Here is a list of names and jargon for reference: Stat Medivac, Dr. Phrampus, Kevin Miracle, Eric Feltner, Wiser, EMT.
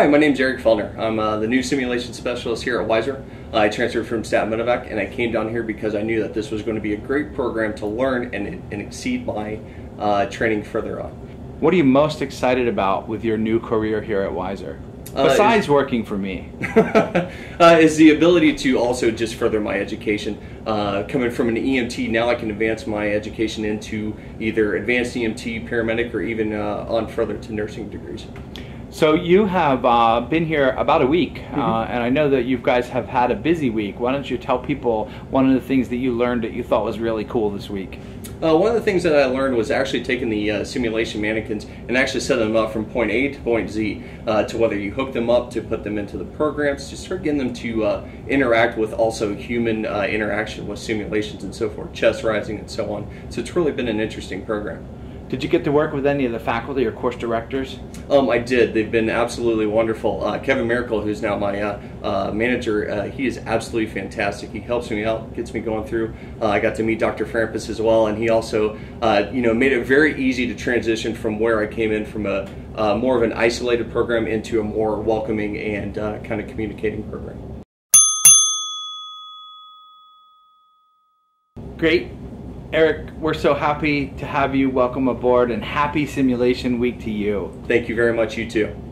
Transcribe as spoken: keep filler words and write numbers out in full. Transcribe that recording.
Hi, my name is Eric Feltner. I'm uh, the new simulation specialist here at Wiser. Uh, I transferred from Stat Medivac, and I came down here because I knew that this was going to be a great program to learn and, and exceed my uh, training further on. What are you most excited about with your new career here at Wiser? Besides uh, is, working for me. uh, is the ability to also just further my education. Uh, coming from an E M T, now I can advance my education into either advanced E M T, paramedic, or even uh, on further to nursing degrees. So you have uh, been here about a week, mm-hmm. uh, and I know that you guys have had a busy week. Why don't you tell people one of the things that you learned that you thought was really cool this week? Uh, one of the things that I learned was actually taking the uh, simulation mannequins and actually setting them up from point A to point Z, uh, to whether you hook them up, to put them into the programs, to start getting them to uh, interact with also human uh, interaction with simulations and so forth, chest rising and so on. So it's really been an interesting program. Did you get to work with any of the faculty or course directors? Um, I did. They've been absolutely wonderful. Uh, Kevin Miracle, who's now my uh, uh, manager, uh, he is absolutely fantastic. He helps me out, gets me going through. Uh, I got to meet Doctor Phrampus as well, and he also, uh, you know, made it very easy to transition from where I came in from a uh, more of an isolated program into a more welcoming and uh, kind of communicating program. Great. Eric, we're so happy to have you. Welcome aboard, and happy simulation week to you. Thank you very much, you too.